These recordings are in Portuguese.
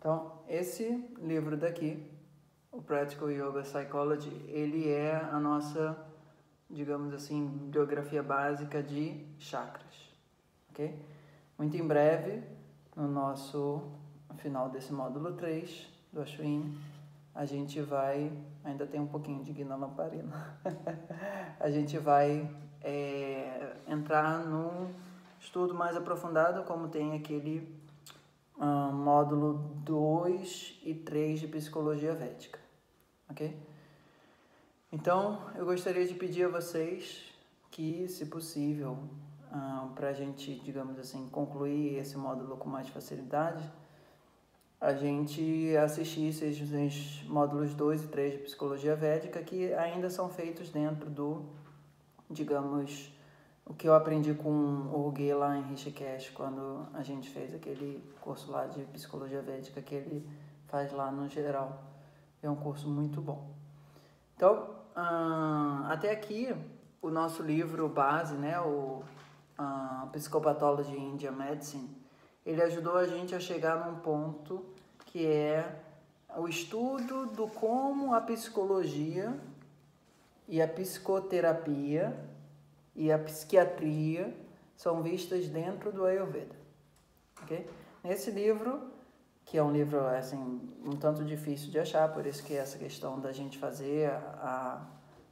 Então, esse livro daqui, o Practical Yoga Psychology, ele é a nossa, digamos assim, biografia básica de chakras, ok? Muito em breve, no nosso final desse módulo 3 do Aśvinī, a gente vai, ainda tem um pouquinho de Ghinoloparina, a gente vai entrar num estudo mais aprofundado, como tem aquele módulo 2 e 3 de Psicologia Védica, ok? Então, eu gostaria de pedir a vocês que, se possível, para a gente, digamos assim, concluir esse módulo com mais facilidade, a gente assistisse os módulos 2 e 3 de Psicologia Védica, que ainda são feitos dentro do, digamos, o que eu aprendi com o Ruguê lá em Rishikesh, quando a gente fez aquele curso lá de Psicologia Védica que ele faz lá no geral. É um curso muito bom. Então, até aqui, o nosso livro base, né, o Psychopathology in Indian Medicine, ele ajudou a gente a chegar num ponto que é o estudo do como a psicologia e a psicoterapia e a psiquiatria são vistas dentro do Ayurveda, ok? Nesse livro, que é um livro assim um tanto difícil de achar, por isso que essa questão da gente fazer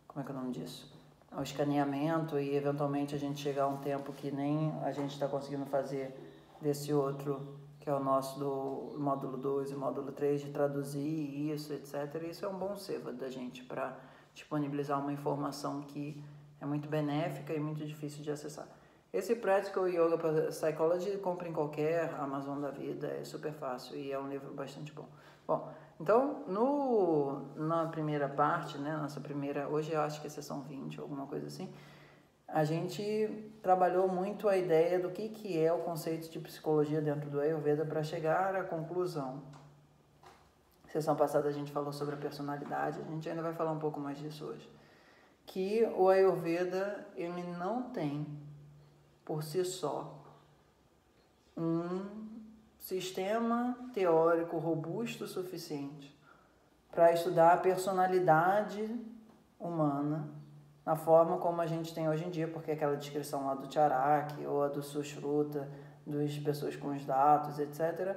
como é que é o nome disso? O escaneamento, e eventualmente a gente chegar a um tempo que nem a gente está conseguindo fazer desse outro, que é o nosso do módulo 2 e módulo 3, de traduzir isso, etc. Isso é um bom sebo da gente para disponibilizar uma informação que é muito benéfica e muito difícil de acessar. Esse Practical Yoga Psychology compra em qualquer Amazon da vida, é super fácil e é um livro bastante bom. Bom, então, na primeira parte, né, nossa primeira, hoje eu acho que é sessão 20, alguma coisa assim, a gente trabalhou muito a ideia do que é o conceito de psicologia dentro do Ayurveda para chegar à conclusão. Na sessão passada a gente falou sobre a personalidade, a gente ainda vai falar um pouco mais disso hoje. Que o Ayurveda, ele não tem, por si só, um sistema teórico robusto o suficiente para estudar a personalidade humana na forma como a gente tem hoje em dia, porque aquela descrição lá do Charaka ou a do Sushruta, das pessoas com os dados, etc.,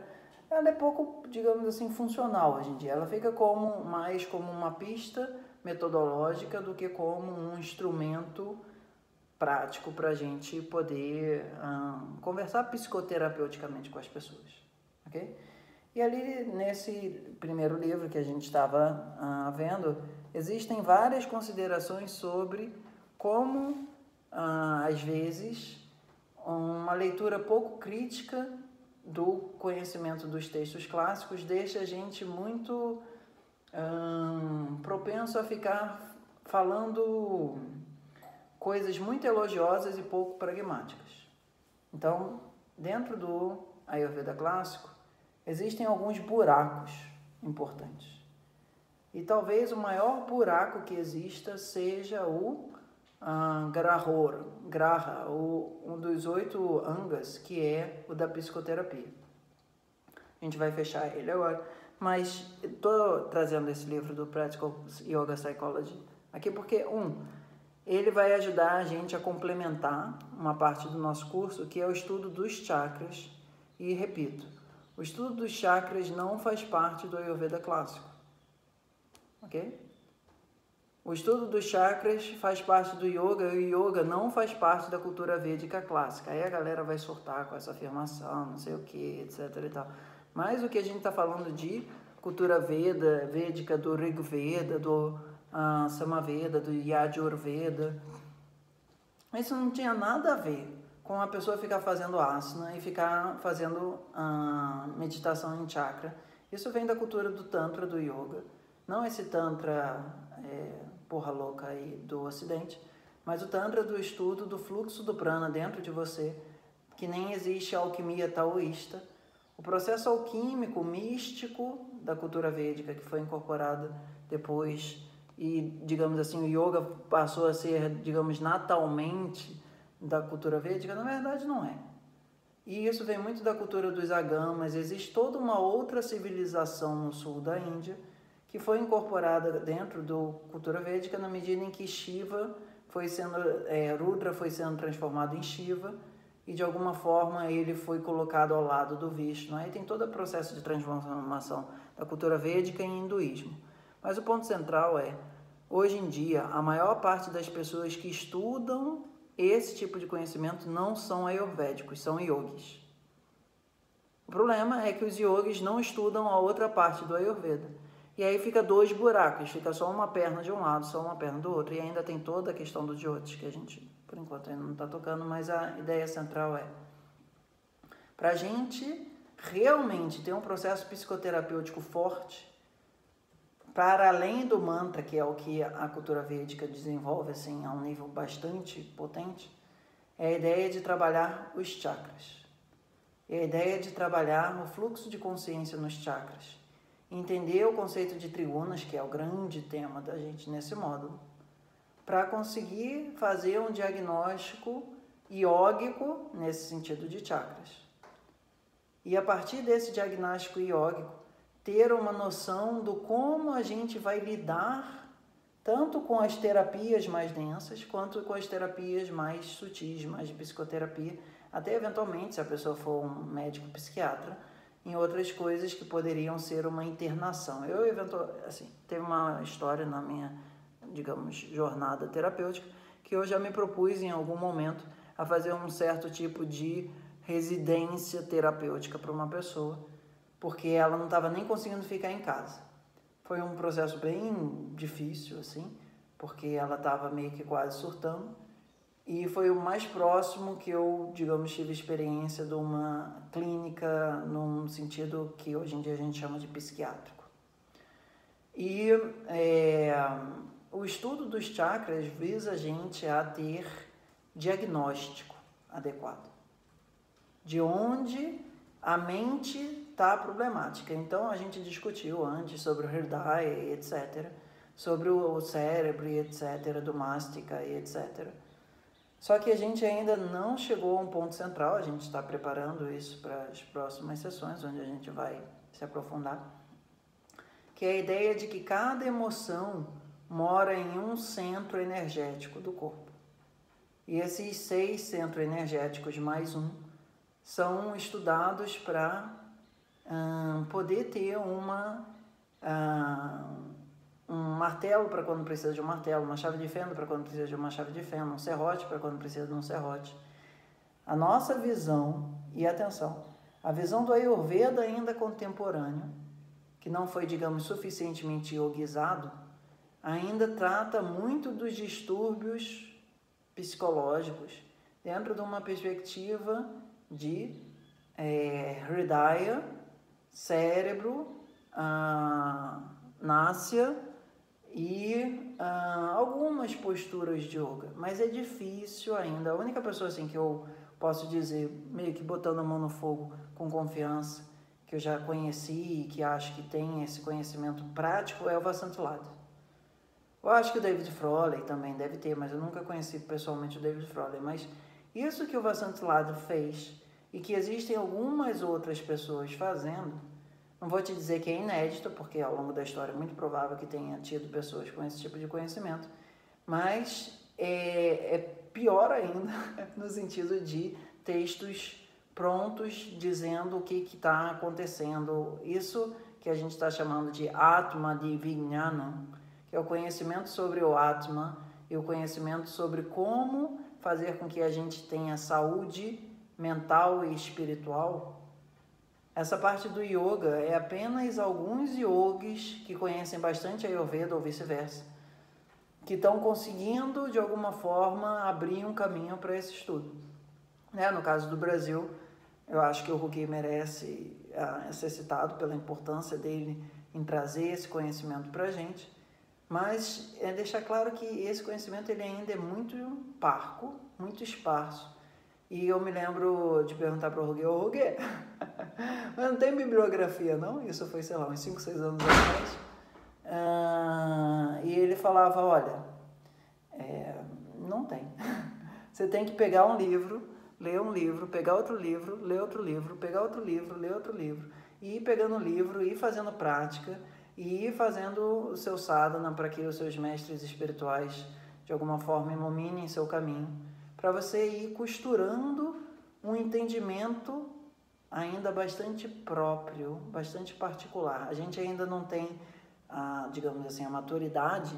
ela é pouco, digamos assim, funcional hoje em dia. Ela fica mais como uma pista metodológica do que como um instrumento prático para a gente poder conversar psicoterapeuticamente com as pessoas, ok? E ali nesse primeiro livro que a gente estava vendo, existem várias considerações sobre como, às vezes, uma leitura pouco crítica do conhecimento dos textos clássicos deixa a gente muito propenso a ficar falando coisas muito elogiosas e pouco pragmáticas. Então, dentro do Ayurveda clássico, existem alguns buracos importantes. E talvez o maior buraco que exista seja o Graha, um dos 8 Angas, que é o da psicoterapia. A gente vai fechar ele agora. Mas estou trazendo esse livro do Practical Yoga Psychology aqui porque, ele vai ajudar a gente a complementar uma parte do nosso curso, que é o estudo dos chakras. E, repito, o estudo dos chakras não faz parte do Ayurveda clássico, ok? O estudo dos chakras faz parte do yoga, e o yoga não faz parte da cultura védica clássica. Aí a galera vai surtar com essa afirmação, não sei o que, etc e tal. Mas o que a gente está falando de cultura védica, do Rigveda, do Samaveda, do Yajurveda, isso não tinha nada a ver com a pessoa ficar fazendo asana e ficar fazendo meditação em chakra. Isso vem da cultura do Tantra, do Yoga. Não esse Tantra porra louca aí do Ocidente, mas o Tantra do estudo do fluxo do prana dentro de você, que nem existe a alquimia taoísta. O processo alquímico, místico da cultura védica, que foi incorporada depois, e, digamos assim, o yoga passou a ser, digamos, natalmente da cultura védica, na verdade não é. E isso vem muito da cultura dos agamas. Existe toda uma outra civilização no sul da Índia que foi incorporada dentro da cultura védica na medida em que Shiva foi sendo, Rudra foi sendo transformado em Shiva e de alguma forma ele foi colocado ao lado do Vishnu. Aí tem todo o processo de transformação da cultura védica em hinduísmo. Mas o ponto central é, hoje em dia, a maior parte das pessoas que estudam esse tipo de conhecimento não são ayurvédicos, são yogis. O problema é que os yogis não estudam a outra parte do Ayurveda. E aí fica dois buracos, fica só uma perna de um lado, só uma perna do outro. E ainda tem toda a questão do Jyotish, que a gente, por enquanto, ainda não está tocando, mas a ideia central é, para a gente realmente ter um processo psicoterapêutico forte, para além do mantra, que é o que a cultura védica desenvolve assim, a um nível bastante potente, é a ideia de trabalhar os chakras. É a ideia de trabalhar o fluxo de consciência nos chakras. Entender o conceito de trigunas, que é o grande tema da gente nesse módulo, para conseguir fazer um diagnóstico iógico nesse sentido de chakras. E a partir desse diagnóstico iógico, ter uma noção do como a gente vai lidar tanto com as terapias mais densas, quanto com as terapias mais sutis, mais de psicoterapia, até eventualmente, se a pessoa for um médico psiquiatra, em outras coisas que poderiam ser uma internação. Eu, eventualmente, assim, teve uma história na minha, digamos, jornada terapêutica, que eu já me propus em algum momento a fazer um certo tipo de residência terapêutica para uma pessoa, porque ela não estava nem conseguindo ficar em casa. Foi um processo bem difícil, assim, porque ela estava meio que quase surtando, e foi o mais próximo que eu, digamos, tive experiência de uma clínica, num sentido que hoje em dia a gente chama de psiquiátrico. E o estudo dos chakras visa a gente a ter diagnóstico adequado, de onde a mente está problemática. Então a gente discutiu antes sobre o Hridaya, etc., sobre o cérebro, etc., do Mástica, etc. Só que a gente ainda não chegou a um ponto central, a gente está preparando isso para as próximas sessões, onde a gente vai se aprofundar, que é a ideia de que cada emoção mora em um centro energético do corpo. E esses 6 centros energéticos mais um são estudados para poder ter um martelo para quando precisa de um martelo, uma chave de fenda para quando precisa de uma chave de fenda, um serrote para quando precisa de um serrote. A nossa visão, e atenção, a visão do Ayurveda ainda contemporâneo, que não foi, digamos, suficientemente yoguizado, ainda trata muito dos distúrbios psicológicos dentro de uma perspectiva de Hridaya, cérebro, násya e algumas posturas de yoga, mas é difícil ainda. A única pessoa assim que eu posso dizer, meio que botando a mão no fogo com confiança, que eu já conheci e que acho que tem esse conhecimento prático, é o Vasant Lad. Eu acho que o David Froley também deve ter, mas eu nunca conheci pessoalmente o David Froley. Mas isso que o Vasant Lad fez e que existem algumas outras pessoas fazendo, não vou te dizer que é inédito, porque ao longo da história é muito provável que tenha tido pessoas com esse tipo de conhecimento, mas é pior ainda no sentido de textos prontos dizendo o que está acontecendo. Isso que a gente está chamando de Atma Divignanam, que é o conhecimento sobre o Atma e o conhecimento sobre como fazer com que a gente tenha saúde mental e espiritual. Essa parte do yoga é apenas alguns yogis que conhecem bastante Ayurveda ou vice-versa, que estão conseguindo de alguma forma abrir um caminho para esse estudo. No caso do Brasil, eu acho que o Hugue merece ser citado pela importância dele em trazer esse conhecimento para a gente, mas é deixar claro que esse conhecimento ele ainda é muito parco, muito esparso. E eu me lembro de perguntar para o Ruguê, mas não tem bibliografia, não? Isso foi, sei lá, uns 5, 6 anos atrás. E ele falava, olha, não tem. Você tem que pegar um livro ler um livro, pegar outro livro, ler outro livro, pegar outro livro, ler outro livro, e ir pegando o livro, ir fazendo prática, e ir fazendo o seu sadhana para que os seus mestres espirituais, de alguma forma, iluminem seu caminho, para você ir costurando um entendimento ainda bastante próprio, bastante particular. A gente ainda não tem, digamos assim, a maturidade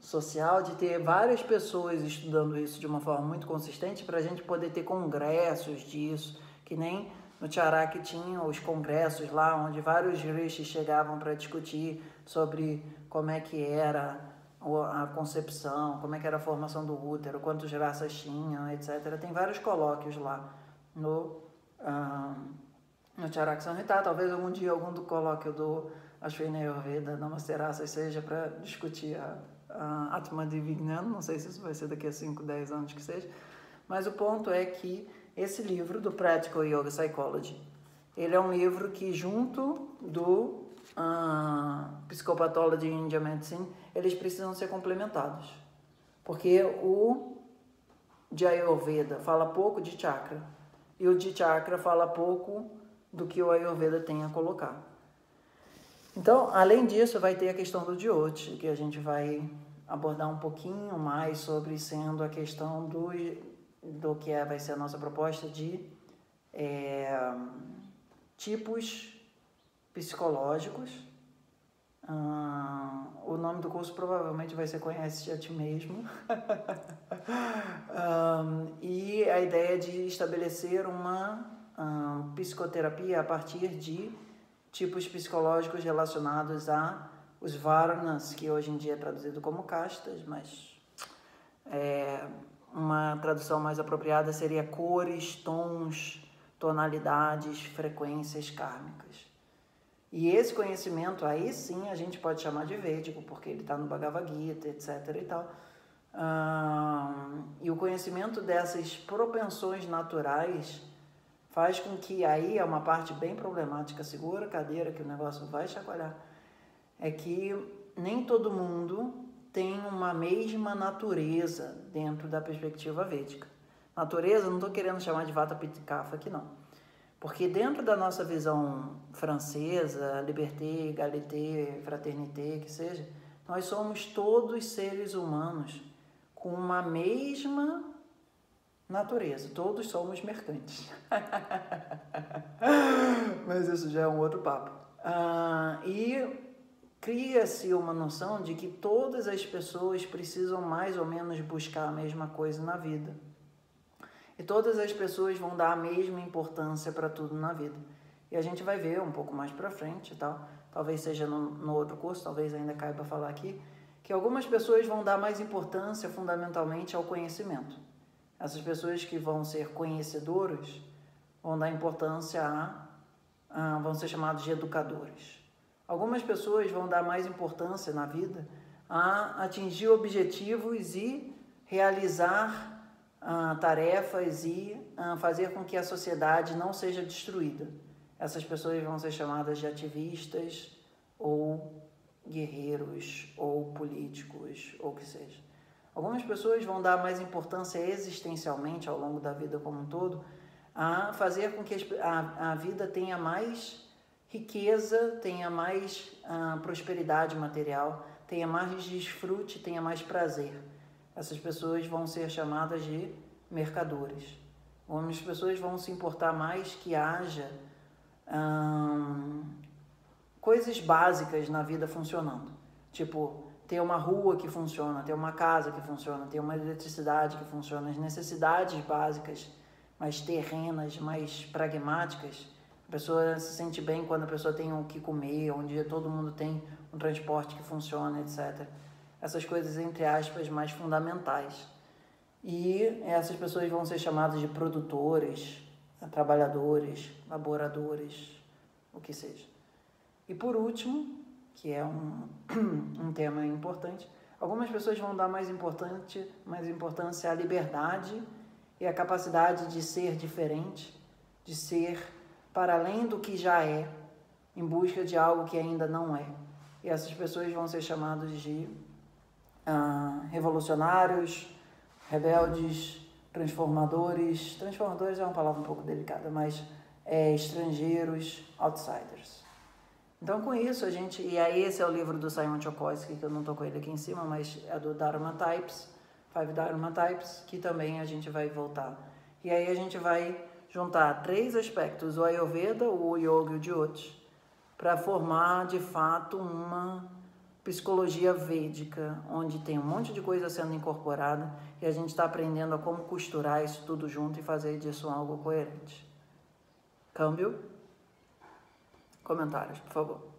social de ter várias pessoas estudando isso de uma forma muito consistente para a gente poder ter congressos disso, que nem no Charaka tinha os congressos lá onde vários rishis chegavam para discutir sobre como é que era a concepção, como é que era a formação do útero, quantas raças tinham, etc. Tem vários colóquios lá no Charaka Samhita. Talvez algum dia algum do colóquio do Aśvinī Āyurveda Namasterasa seja para discutir a Atma Divignanam. Não sei se isso vai ser daqui a 5, 10 anos que seja, mas o ponto é que esse livro do Practical Yoga Psychology, ele é um livro que junto do Psychopathology in Indian Medicine, eles precisam ser complementados, porque o de Ayurveda fala pouco de chakra e o de chakra fala pouco do que o Ayurveda tem a colocar. Então, além disso, vai ter a questão do Jyotish, que a gente vai abordar um pouquinho mais sobre, sendo a questão do que vai ser a nossa proposta de tipos psicológicos. O nome do curso provavelmente vai ser Conhece-te a Ti Mesmo. E a ideia de estabelecer uma psicoterapia a partir de tipos psicológicos relacionados a os varnas, que hoje em dia é traduzido como castas, mas uma tradução mais apropriada seria cores, tons, tonalidades, frequências kármicas. E esse conhecimento aí sim a gente pode chamar de védico, porque ele está no Bhagavad Gita, etc. e tal. E o conhecimento dessas propensões naturais faz com que, aí é uma parte bem problemática, segura a cadeira que o negócio vai chacoalhar, é que nem todo mundo tem uma mesma natureza dentro da perspectiva védica. Natureza, não estou querendo chamar de vata pitta kapha aqui não. Porque dentro da nossa visão francesa, liberté, égalité, fraternité, que seja, nós somos todos seres humanos com uma mesma natureza. Todos somos mercantes. Mas isso já é um outro papo. E cria-se uma noção de que todas as pessoas precisam mais ou menos buscar a mesma coisa na vida. E todas as pessoas vão dar a mesma importância para tudo na vida. E a gente vai ver um pouco mais para frente e tal, talvez seja no outro curso, talvez ainda caiba falar aqui, que algumas pessoas vão dar mais importância fundamentalmente ao conhecimento. Essas pessoas que vão ser conhecedoras vão dar importância vão ser chamados de educadores. Algumas pessoas vão dar mais importância na vida a atingir objetivos e realizar tarefas e fazer com que a sociedade não seja destruída. Essas pessoas vão ser chamadas de ativistas ou guerreiros ou políticos ou o que seja. Algumas pessoas vão dar mais importância existencialmente ao longo da vida como um todo a fazer com que a vida tenha mais riqueza, tenha mais prosperidade material, tenha mais desfrute, tenha mais prazer. Essas pessoas vão ser chamadas de mercadores. As pessoas vão se importar mais que haja coisas básicas na vida funcionando. Tipo, ter uma rua que funciona, ter uma casa que funciona, ter uma eletricidade que funciona. As necessidades básicas, mais terrenas, mais pragmáticas. A pessoa se sente bem quando a pessoa tem o que comer, onde todo mundo tem um transporte que funciona, etc. Essas coisas, entre aspas, mais fundamentais. E essas pessoas vão ser chamadas de produtores, trabalhadores, laboradores, o que seja. E por último, que é um tema importante, algumas pessoas vão dar mais importância à liberdade e à capacidade de ser diferente, de ser para além do que já é, em busca de algo que ainda não é. E essas pessoas vão ser chamadas de revolucionários, rebeldes, transformadores. Transformadores é uma palavra um pouco delicada, mas estrangeiros, outsiders. Então, com isso, a gente... E aí, esse é o livro do Simon Chokoski, que eu não estou com ele aqui em cima, mas é do Dharma Types, Five Dharma Types, que também a gente vai voltar. E aí, a gente vai juntar três aspectos, o Ayurveda, o Yoga e o Jyotish, para formar, de fato, uma psicologia védica, onde tem um monte de coisa sendo incorporada e a gente está aprendendo a como costurar isso tudo junto e fazer disso algo coerente. Câmbio. Comentários, por favor.